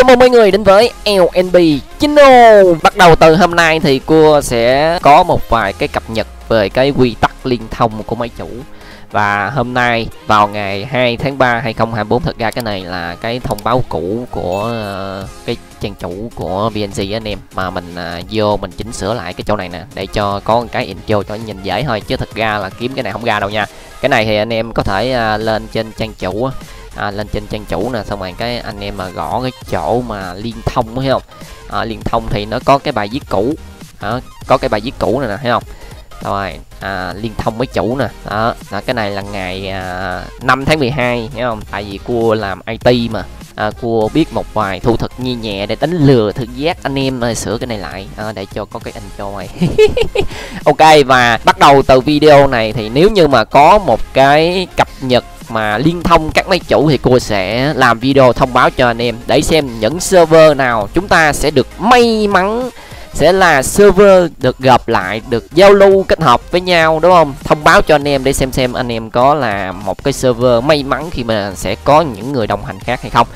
Chào mừng mọi người đến với LnP channel. Bắt đầu từ hôm nay thì cua sẽ có một vài cái cập nhật về cái quy tắc liên thông của máy chủ. Và hôm nay vào ngày 2 tháng 3 2024, thật ra cái này là cái thông báo cũ của cái trang chủ của VNG anh em, mà mình vô mình chỉnh sửa lại cái chỗ này nè để cho có một cái intro cho nhìn dễ thôi, chứ thật ra là kiếm cái này không ra đâu nha. Cái này thì anh em có thể lên trên trang chủ, lên trên trang chủ nè, xong rồi cái anh em mà gõ cái chỗ mà liên thông, thấy không? Liên thông thì nó có cái bài viết cũ, có cái bài viết cũ này nè, thấy không? Rồi liên thông với chủ nè, đó là cái này là ngày 5 tháng 12, thấy không? Tại vì cua làm IT mà, cua biết một vài thủ thuật nhi nhẹ để đánh lừa thực giác anh em, sửa cái này lại để cho có cái intro này. Ok, và bắt đầu từ video này thì nếu như mà có một cái cập nhật mà liên thông các máy chủ thì cô sẽ làm video thông báo cho anh em để xem những server nào chúng ta sẽ được may mắn sẽ là server được gặp lại, được giao lưu kết hợp với nhau, đúng không? Thông báo cho anh em để xem anh em có là một cái server may mắn khi mà sẽ có những người đồng hành khác hay không.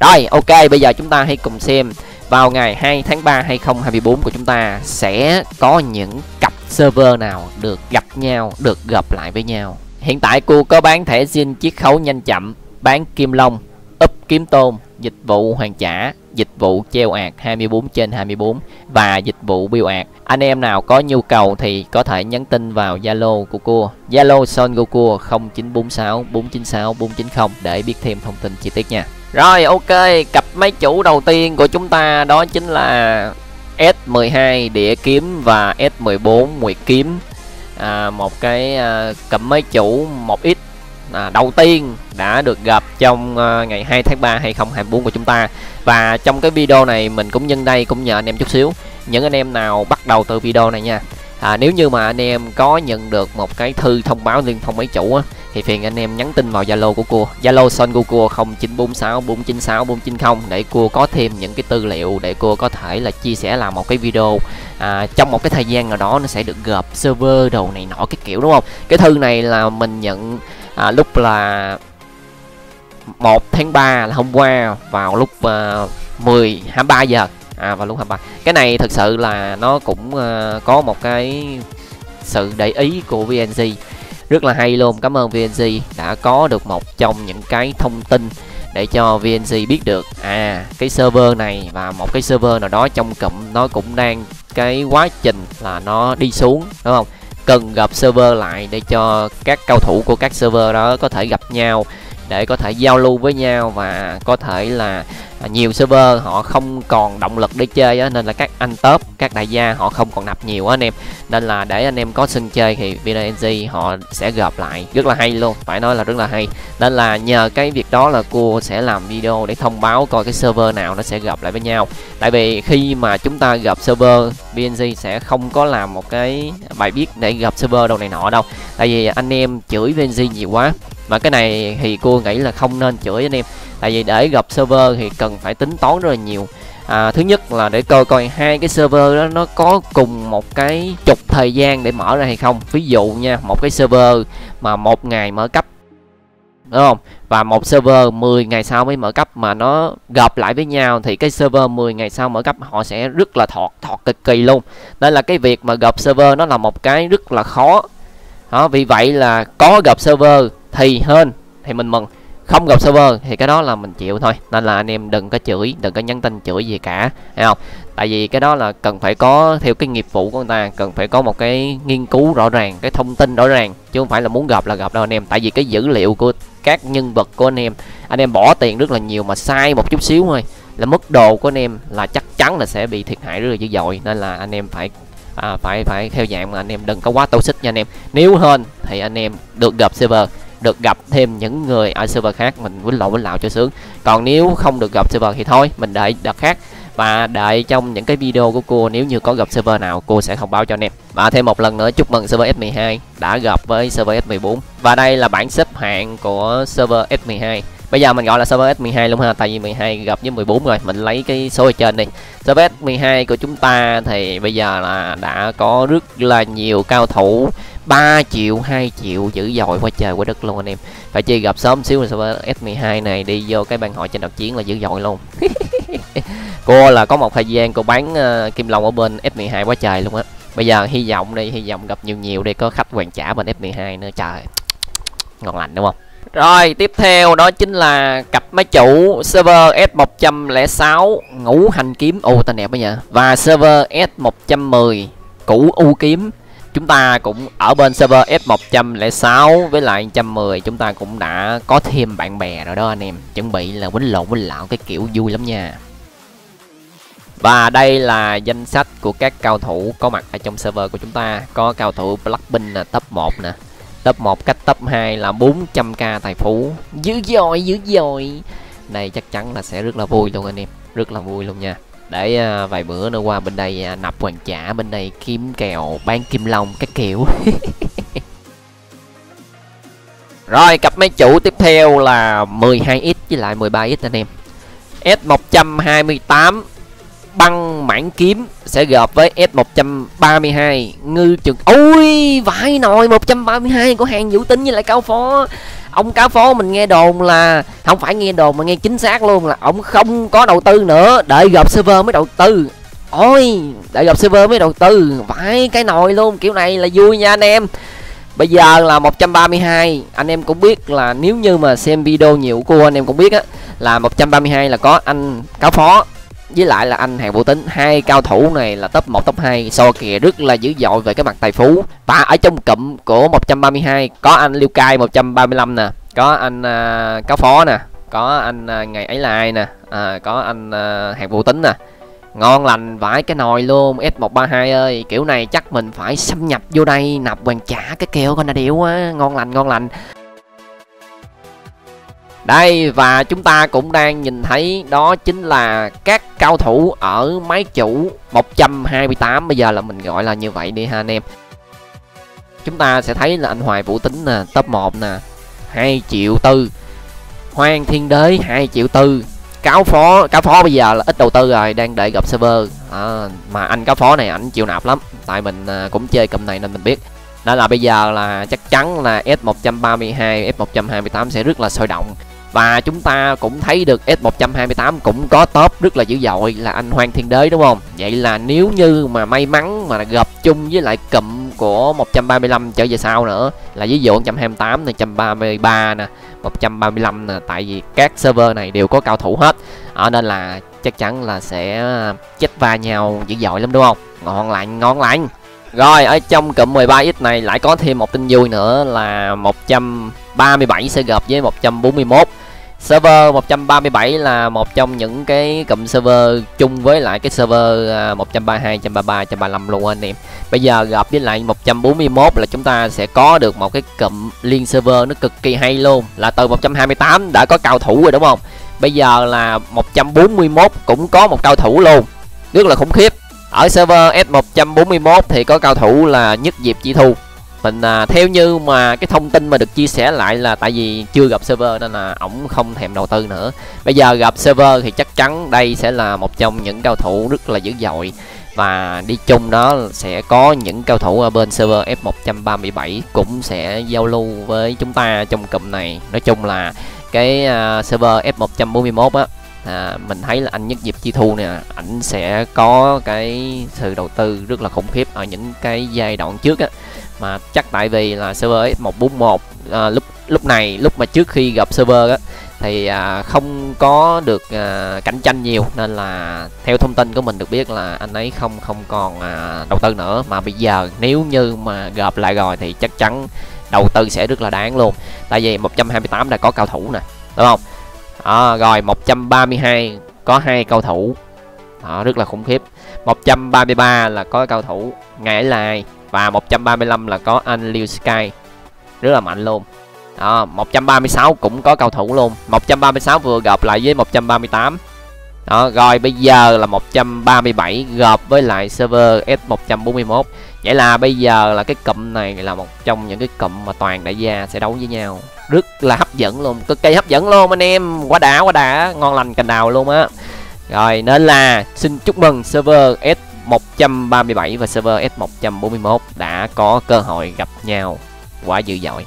Rồi, ok, bây giờ chúng ta hãy cùng xem vào ngày 2 tháng 3 2024 của chúng ta sẽ có những cặp server nào được gặp nhau, được gặp lại với nhau. Hiện tại cô có bán thẻ zin chiết khấu nhanh chậm, bán kim long, úp kiếm tôm, dịch vụ hoàn trả, dịch vụ treo ạt 24/24 và dịch vụ biêu ạt. Anh em nào có nhu cầu thì có thể nhắn tin vào Zalo của cô, Zalo Son Goku 0946 496 490 để biết thêm thông tin chi tiết nha. Rồi, ok, cặp máy chủ đầu tiên của chúng ta đó chính là S12 địa kiếm và S14 nguyệt kiếm. Một cái cặp máy chủ 1X đầu tiên đã được gặp trong ngày 2 tháng 3 2024 của chúng ta. Và trong cái video này mình cũng nhân đây cũng nhờ anh em chút xíu, những anh em nào bắt đầu từ video này nha, nếu như mà anh em có nhận được một cái thư thông báo liên thông máy chủ á, thì phiền anh em nhắn tin vào Zalo của cô, Zalo Son Goku 0946 496 490 để cô có thêm những cái tư liệu để cô có thể là chia sẻ làm một cái video trong một cái thời gian nào đó nó sẽ được gộp server đồ này nọ cái kiểu, đúng không? Cái thư này là mình nhận lúc là 1 tháng 3 là hôm qua vào lúc 23 giờ, vào lúc 23. Cái này thực sự là nó cũng có một cái sự để ý của VNG rất là hay luôn. Cảm ơn VNG đã có được một trong những cái thông tin để cho VNG biết được cái server này và một cái server nào đó trong cụm nó cũng đang cái quá trình là nó đi xuống, đúng không? Cần gặp server lại để cho các cao thủ của các server đó có thể gặp nhau để có thể giao lưu với nhau, và có thể là nhiều server họ không còn động lực để chơi á, nên là các anh top, các đại gia họ không còn nạp nhiều á anh em, nên là để anh em có sân chơi thì VNG họ sẽ gộp lại rất là hay luôn, phải nói là rất là hay. Nên là nhờ cái việc đó là cô sẽ làm video để thông báo coi cái server nào nó sẽ gộp lại với nhau. Tại vì khi mà chúng ta gộp server, VNG sẽ không có làm một cái bài viết để gộp server đâu này nọ đâu, tại vì anh em chửi VNG nhiều quá. Mà cái này thì cô nghĩ là không nên chửi anh em, tại vì để gặp server thì cần phải tính toán rất là nhiều. Thứ nhất là để coi coi hai cái server đó nó có cùng một cái trục thời gian để mở ra hay không. Ví dụ nha, một cái server mà một ngày mở cấp, đúng không? Và một server 10 ngày sau mới mở cấp mà nó gộp lại với nhau thì cái server 10 ngày sau mở cấp họ sẽ rất là thọt cực kỳ luôn. Nên là cái việc mà gộp server nó là một cái rất là khó. Đó, vì vậy là có gộp server thì hên thì mình mừng, không gặp server thì cái đó là mình chịu thôi. Nên là anh em đừng có chửi, đừng có nhắn tin chửi gì cả, thấy không? Tại vì cái đó là cần phải có theo cái nghiệp vụ của người ta, cần phải có một cái nghiên cứu rõ ràng, cái thông tin rõ ràng, chứ không phải là muốn gặp là gặp đâu anh em. Tại vì cái dữ liệu của các nhân vật của anh em bỏ tiền rất là nhiều mà sai một chút xíu thôi là mất đồ của anh em, là chắc chắn là sẽ bị thiệt hại rất là dữ dội. Nên là anh em phải theo dạng mà anh em đừng có quá toxic nha anh em. Nếu hên thì anh em được gặp server, được gặp thêm những người ở server khác mình quýnh lộn cho sướng. Còn nếu không được gặp server thì thôi mình đợi đợt khác, và đợi trong những cái video của cô nếu như có gặp server nào cô sẽ thông báo cho anh em. Và thêm một lần nữa chúc mừng server S12 đã gặp với server S14. Và đây là bảng xếp hạng của server S12. Bây giờ mình gọi là server S12 luôn ha, tại vì 12 gặp với 14 rồi, mình lấy cái số ở trên đi. Server 12 của chúng ta thì bây giờ là đã có rất là nhiều cao thủ 3 triệu, 2 triệu dữ dội quá trời quá đất luôn anh em. Phải chi gặp sớm xíu là server S12 này đi vô cái ban hội trên đợt chiến là dữ dội luôn. Cô là có một thời gian cô bán kim long ở bên S12 quá trời luôn á. Bây giờ hy vọng đi, hy vọng gặp nhiều để có khách hoàn trả bên F12 nữa, trời ngon lành đúng không? Rồi tiếp theo đó chính là cặp máy chủ server S106 Ngũ Hành Kiếm, ô tên đẹp quá nhỉ, và server S110 Cũ U Kiếm. Chúng ta cũng ở bên server S106 với lại 110, chúng ta cũng đã có thêm bạn bè rồi đó anh em, chuẩn bị là quýnh lộn quýnh lạo cái kiểu vui lắm nha. Và đây là danh sách của các cao thủ có mặt ở trong server của chúng ta. Có cao thủ Black Bean là top 1 nè. Top 1 cách top 2 là 400k tài phú. Dữ dội, dữ dội. Này chắc chắn là sẽ rất là vui luôn anh em. Rất là vui luôn nha. Để vài bữa nữa qua bên đây nạp hoàn trả. Bên đây kiếm kèo, bán kim long các kiểu. Rồi cặp máy chủ tiếp theo là 12x với lại 13x anh em. S128 Băng Mãn Kiếm sẽ gặp với S132 Ngư Trường. Ôi vãi nồi, 132 của Hạng Vũ Tính với lại Cáo Phó. Ông Cáo Phó mình nghe đồn là, không phải nghe đồn mà nghe chính xác luôn, là ông không có đầu tư nữa, đợi gặp server mới đầu tư. Ôi đợi gặp server mới đầu tư, vãi cái nồi luôn, kiểu này là vui nha anh em. Bây giờ là 132, anh em cũng biết là nếu như mà xem video nhiều của anh em cũng biết á, là 132 là có anh Cáo Phó với lại là anh Hoàng Vũ Tính, hai cao thủ này là top 1 top 2 so kìa, rất là dữ dội về cái mặt tài phú. Và ở trong cụm của 132 có anh Liu Kai 135 nè, có anh Cáo Phó nè, có anh Ngày Ấy Là Ai nè, có anh Hoàng Vũ Tính nè. Ngon lành vãi cái nồi luôn. S132 ơi, kiểu này chắc mình phải xâm nhập vô đây nạp hoàn trả cái kèo con là điệu quá, ngon lành ngon lành. Đây, và chúng ta cũng đang nhìn thấy đó chính là các cao thủ ở máy chủ 128, bây giờ là mình gọi là như vậy đi ha anh em. Chúng ta sẽ thấy là anh Hoài Vũ Tính nè, top 1 nè, 2 triệu tư. Hoàng Thiên Đế 2 triệu tư. Cáo phó bây giờ là ít đầu tư rồi, đang đợi gặp server à. Mà anh Cáo Phó này ảnh chịu nạp lắm, tại mình cũng chơi cầm này nên mình biết. Đó là bây giờ là chắc chắn là S132, S128 sẽ rất là sôi động. Và chúng ta cũng thấy được S128 cũng có top rất là dữ dội là anh Hoàng Thiên Đế đúng không? Vậy là nếu như mà may mắn mà gặp chung với lại cụm của 135 trở về sau nữa, là ví dụ 128 này, 133 nè, 135 nè, tại vì các server này đều có cao thủ hết. Nên là chắc chắn là sẽ chết va nhau dữ dội lắm đúng không? Ngon lành, ngon lành. Rồi ở trong cụm 13x này lại có thêm một tin vui nữa là 137 sẽ gặp với 141. Server 137 là một trong những cái cụm server chung với lại cái server 132, 133, 135 luôn anh em. Bây giờ gặp với lại 141 là chúng ta sẽ có được một cái cụm liên server nó cực kỳ hay luôn. Là từ 128 đã có cao thủ rồi đúng không? Bây giờ là 141 cũng có một cao thủ luôn, rất là khủng khiếp. Ở server S141 thì có cao thủ là Nhất Diệp Chỉ Thu. Mình theo như mà cái thông tin mà được chia sẻ lại là tại vì chưa gặp server nên là ổng không thèm đầu tư nữa. Bây giờ gặp server thì chắc chắn đây sẽ là một trong những cao thủ rất là dữ dội. Và đi chung đó sẽ có những cao thủ ở bên server F137 cũng sẽ giao lưu với chúng ta trong cụm này. Nói chung là cái server F141 á, mình thấy là anh Nhất Diệp Chi Thu nè, ảnh sẽ có cái sự đầu tư rất là khủng khiếp ở những cái giai đoạn trước á. Mà chắc tại vì là server S141 lúc mà trước khi gặp server á thì không có được cạnh tranh nhiều, nên là theo thông tin của mình được biết là anh ấy không còn đầu tư nữa. Mà bây giờ nếu như mà gặp lại rồi thì chắc chắn đầu tư sẽ rất là đáng luôn, tại vì 128 đã có cao thủ nè đúng không? Rồi 132 có hai cầu thủ đó, rất là khủng khiếp. 133 là có cầu thủ Ngày Ấy Là Ai, và 135 là có anh Liu Sky, rất là mạnh luôn đó. 136 cũng có cầu thủ luôn, 136 vừa gặp lại với 138 đó. Rồi bây giờ là 137 gặp với lại server S141. Vậy là bây giờ là cái cụm này là một trong những cái cụm mà toàn đại gia sẽ đấu với nhau, rất là hấp dẫn luôn, cực kỳ hấp dẫn luôn anh em, quá đã ngon lành cành đào luôn á. Rồi nên là xin chúc mừng server S137 và server S141 đã có cơ hội gặp nhau, quá dữ dội.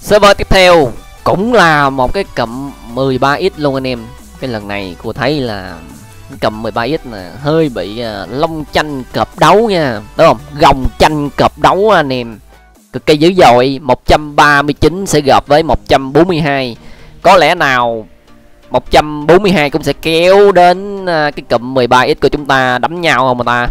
Server tiếp theo cũng là một cái cụm 13x luôn anh em. Cái lần này cô thấy là cụm 13x là hơi bị long chanh cọp đấu nha, đúng không? Gồng chanh cọp đấu anh em, cực kỳ dữ dội. 139 sẽ gặp với 142. Có lẽ nào 142 cũng sẽ kéo đến cái cụm 13x của chúng ta đấm nhau không mà ta?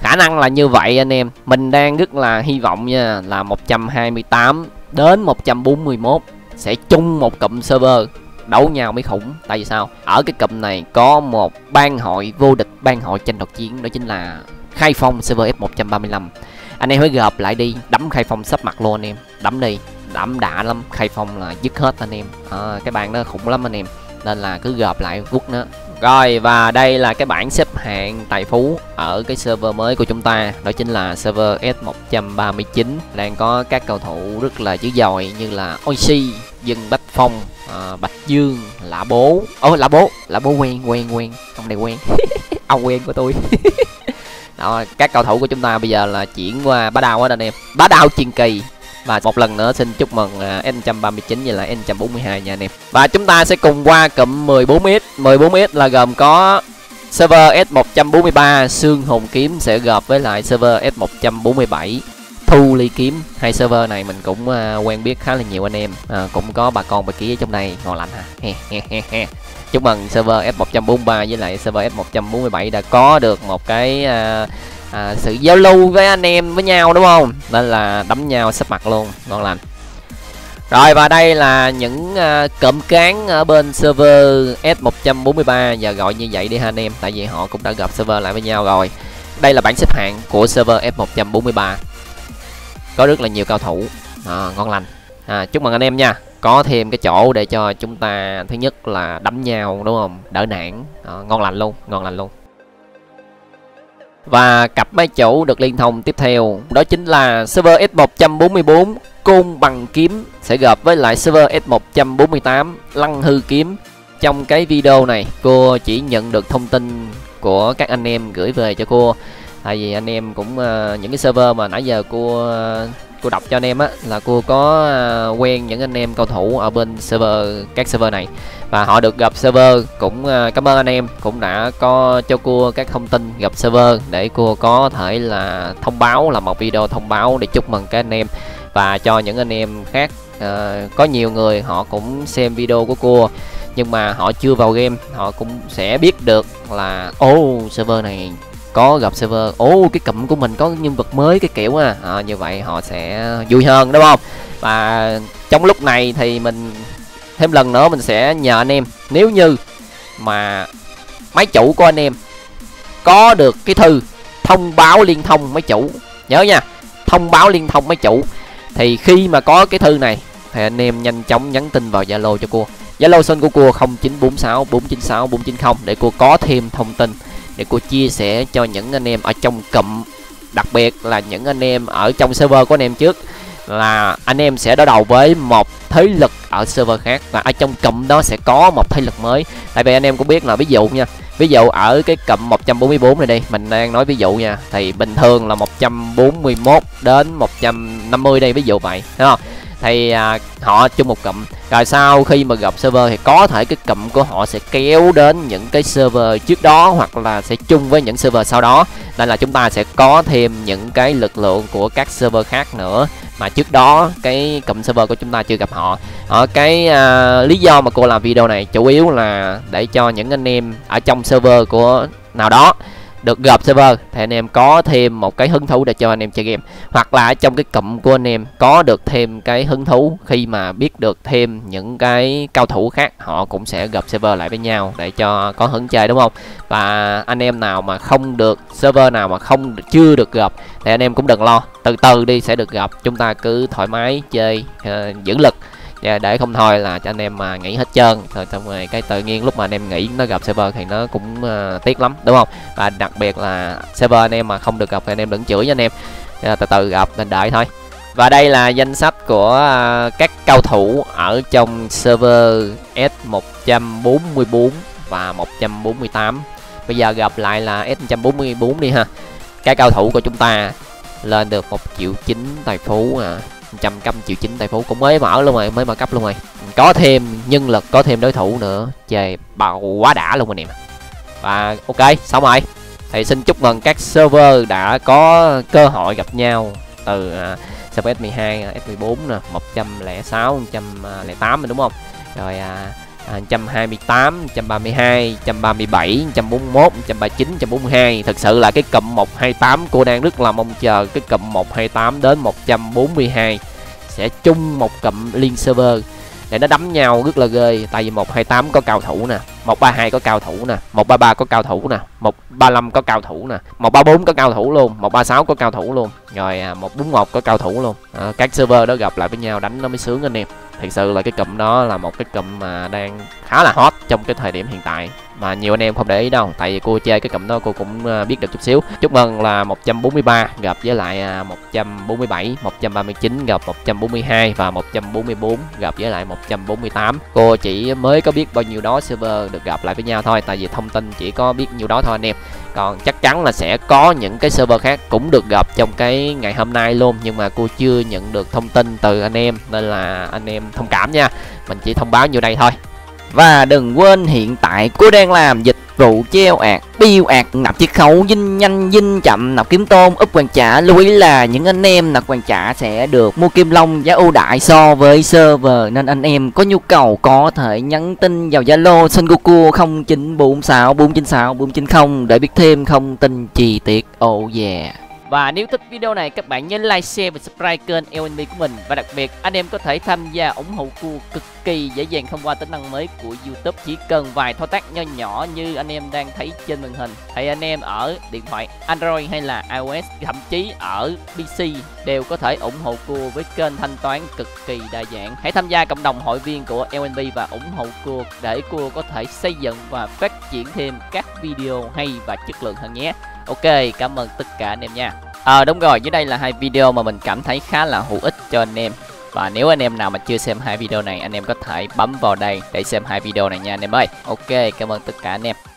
Khả năng là như vậy anh em. Mình đang rất là hy vọng nha, là 128 đến 141 sẽ chung một cụm server đấu nhau mới khủng. Tại vì sao? Ở cái cụm này có một ban hội vô địch, ban hội tranh đoạt chiến, đó chính là Khai Phong server F135. Anh em hãy gộp lại đi, đấm Khai Phong sắp mặt luôn anh em, đấm đi, đấm đã lắm. Khai Phong là dứt hết anh em, cái bàn nó khủng lắm anh em, nên là cứ gộp lại vuốt nó. Rồi, và đây là cái bảng xếp hạng tài phú ở cái server mới của chúng ta, đó chính là server S139. Đang có các cầu thủ rất là dữ dội như là Oxy, Dương Bách Phong, Bạch Dương, Lạ Bố. Ôi Lạ Bố quen, ông này quen ông quen của tôi. Đó, các cầu thủ của chúng ta bây giờ là chuyển qua bá đao hết anh em, bá đao truyền kỳ. Và một lần nữa xin chúc mừng N139 và là N142 nha anh em. Và chúng ta sẽ cùng qua cụm 14X. 14X là gồm có server S143 Sương Hồn Kiếm sẽ gộp với lại server S147 Thu Ly Kiếm. Hai server này mình cũng quen biết khá là nhiều anh em, cũng có bà con bà ký ở trong này, ngon lành ha. Chúc mừng server F143 với lại server F147 đã có được một cái sự giao lưu với anh em với nhau, đúng không? Nên là đấm nhau sắp mặt luôn, ngon lành. Rồi, và đây là những cụm cán ở bên server S143, và gọi như vậy đi ha anh em, tại vì họ cũng đã gặp server lại với nhau rồi. Đây là bảng xếp hạng của server F143, có rất là nhiều cao thủ, ngon lành. Chúc mừng anh em nha, có thêm cái chỗ để cho chúng ta thứ nhất là đấm nhau, đúng không, đỡ nản, ngon lành luôn, ngon lành luôn. Và cặp máy chủ được liên thông tiếp theo đó chính là server S144 Côn Bằng Kiếm sẽ gặp với lại server S148 Lăng Hư Kiếm. Trong cái video này cô chỉ nhận được thông tin của các anh em gửi về cho cô, tại vì anh em cũng những cái server mà nãy giờ cô đọc cho anh em á, là cô có quen những anh em cầu thủ ở bên server, các server này, và họ được gặp server. Cũng cảm ơn anh em cũng đã có cho cô các thông tin gặp server để cô có thể là thông báo, là một video thông báo để chúc mừng các anh em và cho những anh em khác. Có nhiều người họ cũng xem video của cô nhưng mà họ chưa vào game, họ cũng sẽ biết được là server này có gặp server, cái cụm của mình có nhân vật mới cái kiểu như vậy họ sẽ vui hơn, đúng không? Và trong lúc này thì mình thêm lần nữa mình sẽ nhờ anh em, nếu như mà máy chủ của anh em có được cái thư thông báo liên thông máy chủ, nhớ nha, thông báo liên thông máy chủ, thì khi mà có cái thư này thì anh em nhanh chóng nhắn tin vào Zalo cho cô, Zalo Son Goku 0946496490 để cô có thêm thông tin, để cô chia sẻ cho những anh em ở trong cụm, đặc biệt là những anh em ở trong server của anh em trước, là anh em sẽ đối đầu với một thế lực ở server khác và ở trong cụm đó sẽ có một thế lực mới. Tại vì anh em cũng biết là, ví dụ ở cái cụm 144 này đi, mình đang nói ví dụ nha, thì bình thường là 141 đến 150 đây, ví dụ vậy, đúng không? Thì họ chung một cụm, rồi sau khi mà gặp server thì có thể cái cụm của họ sẽ kéo đến những cái server trước đó, hoặc là sẽ chung với những server sau đó, nên là chúng ta sẽ có thêm những cái lực lượng của các server khác nữa mà trước đó cái cụm server của chúng ta chưa gặp họ. Cái lý do mà cô làm video này chủ yếu là để cho những anh em ở trong server của nào đó được gặp server thì anh em có thêm một cái hứng thú để cho anh em chơi game, hoặc là ở trong cái cụm của anh em có được thêm cái hứng thú khi mà biết được thêm những cái cao thủ khác họ cũng sẽ gặp server lại với nhau để cho có hứng chơi, đúng không? Và anh em nào mà không được, server nào mà chưa được gặp thì anh em cũng đừng lo, từ từ đi sẽ được gặp. Chúng ta cứ thoải mái chơi, dưỡng lực để không thôi là cho anh em mà nghỉ hết trơn rồi, xong rồi cái tự nhiên lúc mà anh em nghỉ nó gặp server thì nó cũng tiếc lắm, đúng không? Và đặc biệt là server anh em mà không được gặp thì anh em đừng chửi nha anh em, từ từ gặp nên đợi thôi. Và đây là danh sách của các cao thủ ở trong server S144 và 148. Bây giờ gặp lại là S144 đi ha. Cái cao thủ của chúng ta lên được 1,9 triệu tài phú à, 1,9 triệu tài phú cũng mới mở luôn rồi, mới mở cấp luôn rồi. Có thêm nhân lực, có thêm đối thủ nữa, trời bạo quá đã luôn anh em. Và ok, xong rồi. Thì xin chúc mừng các server đã có cơ hội gặp nhau từ server S12, S14 nè, 106, 108 đúng không? Rồi 128, 132, 137, 141, 139, 142. Thực sự là cái cụm 128 cô đang rất là mong chờ. Cái cụm 128 đến 142 sẽ chung một cụm liên server để nó đấm nhau rất là ghê. Tại vì 128 có cao thủ nè, 132 có cao thủ nè, 133 có cao thủ nè, 135 có cao thủ nè, 134 có cao thủ luôn, 136 có cao thủ luôn, rồi 141 có cao thủ luôn. Các server đó gặp lại với nhau đánh nó mới sướng anh em. Thật sự là cái cụm đó là một cái cụm mà đang khá là hot trong cái thời điểm hiện tại mà nhiều anh em không để ý đâu. Tại vì cô chơi cái cụm đó cô cũng biết được chút xíu. Chúc mừng là 143 gặp với lại 147, 139 gặp 142 và 144 gặp với lại 148. Cô chỉ mới có biết bao nhiêu đó server được gặp lại với nhau thôi. Tại vì thông tin chỉ có biết nhiêu đó thôi anh em. Còn chắc chắn là sẽ có những cái server khác cũng được gặp trong cái ngày hôm nay luôn. Nhưng mà cô chưa nhận được thông tin từ anh em, nên là anh em thông cảm nha. Mình chỉ thông báo nhiêu đây thôi. Và đừng quên hiện tại cô đang làm dịch vụ treo ạt, biêu ạt, nạp chiết khấu, dinh nhanh, dinh chậm, nạp kiếm tôm, úp hoàn trả. Lưu ý là những anh em nạp hoàn trả sẽ được mua kim long giá ưu đãi so với server, nên anh em có nhu cầu có thể nhắn tin vào Zalo Son Goku 0946 496 490 để biết thêm thông tin chi tiết. Oh yeah. Và nếu thích video này các bạn nhớ like, share và subscribe kênh LnP của mình. Và đặc biệt anh em có thể tham gia ủng hộ cô cực kỳ dễ dàng thông qua tính năng mới của YouTube. Chỉ cần vài thao tác nho nhỏ như anh em đang thấy trên màn hình. Thì anh em ở điện thoại Android hay là iOS, thậm chí ở PC đều có thể ủng hộ cô với kênh thanh toán cực kỳ đa dạng. Hãy tham gia cộng đồng hội viên của LnP và ủng hộ cô để cô có thể xây dựng và phát triển thêm các video hay và chất lượng hơn nhé. Ok, cảm ơn tất cả anh em nha. Đúng rồi, dưới đây là hai video mà mình cảm thấy khá là hữu ích cho anh em. Và nếu anh em nào mà chưa xem hai video này, anh em có thể bấm vào đây để xem hai video này nha anh em ơi. Ok, cảm ơn tất cả anh em.